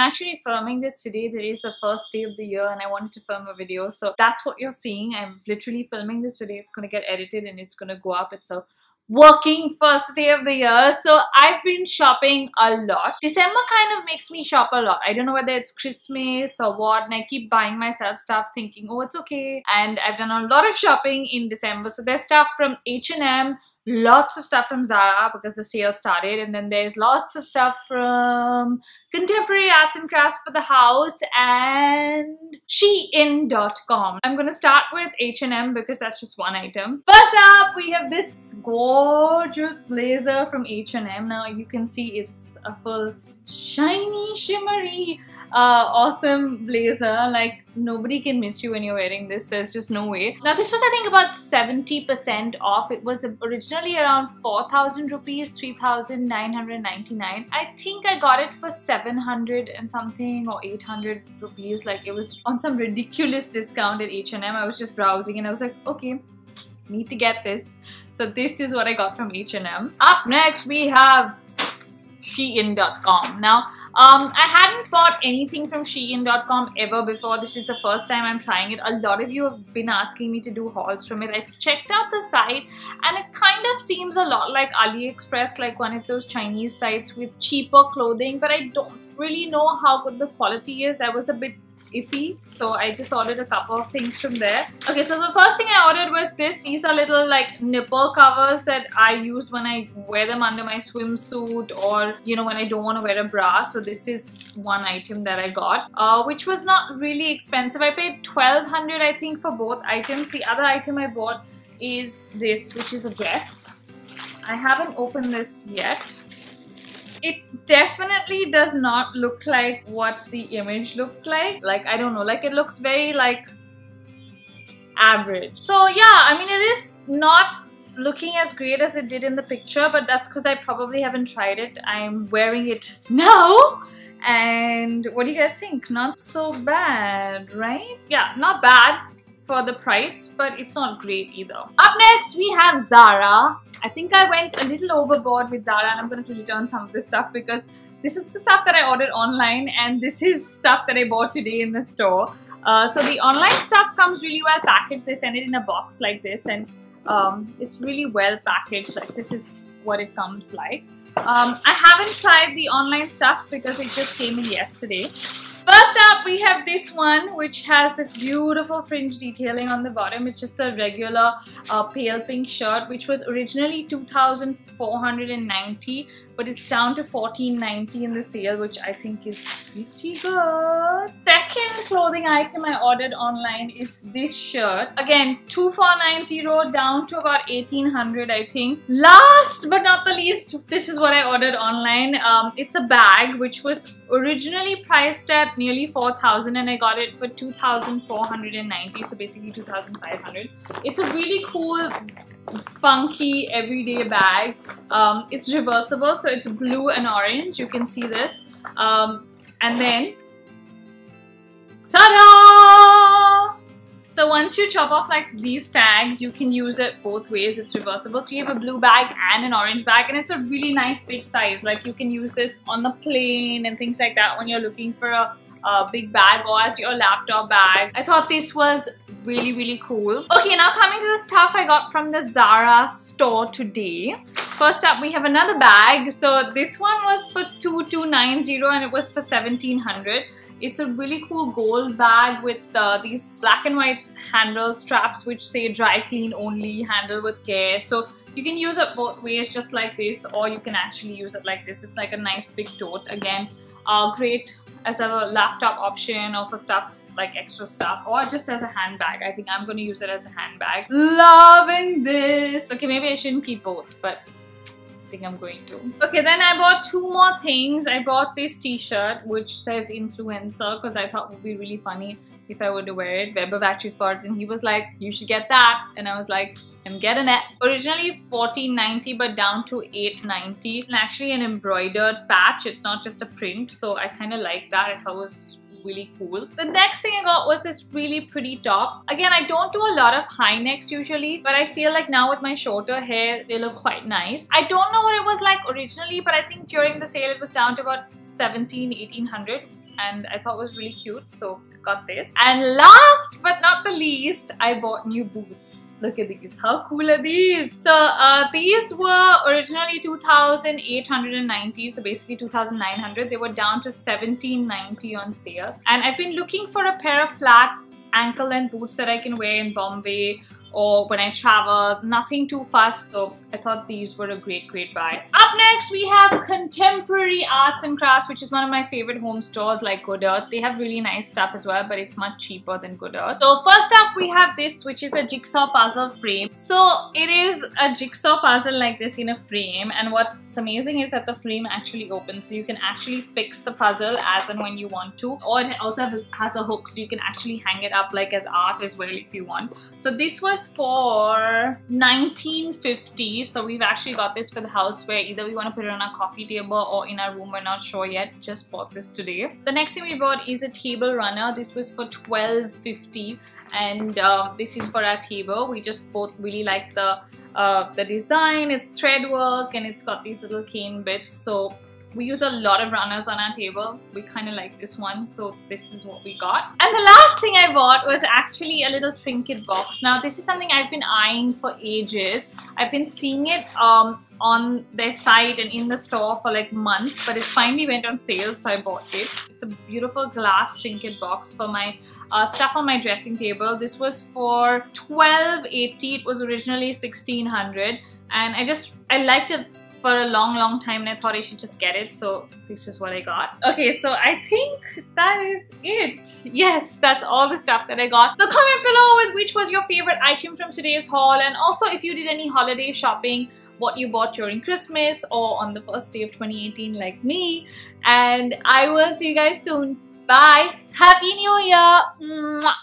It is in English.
I'm actually filming this today. Today is the first day of the year and I wanted to film a video. So that's what you're seeing. I'm literally filming this today. It's going to get edited and it's going to go up. It's a working first day of the year. So I've been shopping a lot. December kind of makes me shop a lot. I don't know whether it's Christmas or what, and I keep buying myself stuff thinking, oh, it's okay. And I've done a lot of shopping in December. So there's stuff from H&M, lots of stuff from Zara because the sale started, and then there's lots of stuff from Contemporary Arts and Crafts for the house and Shein.com. I'm gonna start with H&M because that's just one item. First up, we have this gorgeous blazer from H&M. Now you can see it's a full shiny, shimmery, awesome blazer. Like, nobody can miss you when you're wearing this. There's just no way. Now this was, I think, about 70% off. It was originally around 4,000 rupees, 3,999. I think I got it for 700 and something or 800 rupees. Like, it was on some ridiculous discount at H&M. I was just browsing and I was like, okay, need to get this. So this is what I got from H&M. Up next, we have Shein.com. Now, I hadn't bought anything from Shein.com ever before. This is the first time I'm trying it. A lot of you have been asking me to do hauls from it. I've checked out the site and it kind of seems a lot like AliExpress, like one of those Chinese sites with cheaper clothing, but I don't really know how good the quality is. I was a bit iffy, so I just ordered a couple of things from there. Okay, so the first thing I ordered was this. These are little like nipple covers that I use when I wear them under my swimsuit, or you know, when I don't want to wear a bra. So this is one item that I got, which was not really expensive. I paid 1200, I think, for both items. The other item I bought is this, which is a dress. I haven't opened this yet. It definitely does not look like what the image looked like. Like, I don't know, like it looks very like average. So yeah, I mean, it is not looking as great as it did in the picture, but that's because I probably haven't tried it. I'm wearing it now. And what do you guys think? Not so bad, right? Yeah, not bad for the price, but it's not great either. Up next, we have Zara. I think I went a little overboard with Zara, and I'm going to return some of this stuff because this is the stuff that I ordered online and this is stuff that I bought today in the store. So the online stuff comes really well packaged. They send it in a box like this, and it's really well packaged. Like, this is what it comes like. I haven't tried the online stuff because it just came in yesterday. First up, we have this one, which has this beautiful fringe detailing on the bottom. It's just a regular pale pink shirt, which was originally 2,490, but it's down to 1,490 in the sale, which I think is pretty good. Second clothing item I ordered online is this shirt. Again, 2,490 down to about 1,800, I think. Last but not the least, this is what I ordered online. It's a bag, which was originally priced at nearly 4,000, and I got it for 2,490, so basically 2,500. It's a really cool, funky, everyday bag. It's reversible, so it's blue and orange. You can see this. And then, ta-da! So once you chop off like these tags, you can use it both ways. It's reversible. So you have a blue bag and an orange bag, and it's a really nice big size. Like, you can use this on the plane and things like that when you're looking for a big bag, or as your laptop bag. I thought this was really, really cool. Okay, now coming to the stuff I got from the Zara store today. First up, we have another bag. So this one was for 2,290 and it was for 1,700. It's a really cool gold bag with these black and white handle straps which say dry clean only, handle with care. So you can use it both ways, just like this, or you can actually use it like this. It's like a nice big tote. Again, great as a laptop option, or for stuff like extra stuff, or just as a handbag. I think I'm going to use it as a handbag. Loving this. Okay, maybe I shouldn't keep both, but I think I'm going to. Okay, then I bought two more things. I bought this t-shirt which says influencer because I thought it would be really funny if I were to wear it. Weber Batches bought it and he was like, you should get that, and I was like, I'm getting it. Originally 1490 but down to 890, and actually an embroidered patch. It's not just a print, so I kind of like that. I thought it was really cool. The next thing I got was this really pretty top. Again, I don't do a lot of high necks usually, but I feel like now with my shorter hair, they look quite nice. I don't know what it was like originally, but I think during the sale it was down to about 1,700, 1,800. and I thought it was really cute, so got this. And last but not the least, I bought new boots. Look at these, how cool are these? So these were originally 2,890, so basically 2,900. They were down to 1,790 on sale. And I've been looking for a pair of flat ankle length boots that I can wear in Bombay or when I travel, nothing too fast, so I thought these were a great buy. Up next we have Contemporary Arts and Crafts, which is one of my favorite home stores like Good Earth. They have really nice stuff as well, but it's much cheaper than Good Earth. So first up we have this, which is a jigsaw puzzle frame. So it is a jigsaw puzzle like this in a frame, and what's amazing is that the frame actually opens, so you can actually fix the puzzle as and when you want to, or it also has a hook, so you can actually hang it up like as art as well if you want. So this was for $19.50, so we've actually got this for the house where either we want to put it on our coffee table or in our room, we're not sure yet. Just bought this today. The next thing we bought is a table runner. This was for $12.50, and this is for our table. We just both really like the design. It's thread work and it's got these little cane bits, so we use a lot of runners on our table. We kind of like this one, so this is what we got. And the last thing I bought was actually a little trinket box. Now this is something I've been eyeing for ages. I've been seeing it on their site and in the store for like months, but it finally went on sale, so I bought it. It's a beautiful glass trinket box for my stuff on my dressing table. This was for $12.80. It was originally $1,600, and I liked it for a long time, and I thought I should just get it, so this is what I got. Okay, so I think that is it. Yes, that's all the stuff that I got. So comment below with which was your favorite item from today's haul, and also if you did any holiday shopping, what you bought during Christmas or on the first day of 2018 like me, and I will see you guys soon. Bye! Happy New Year! Mwah.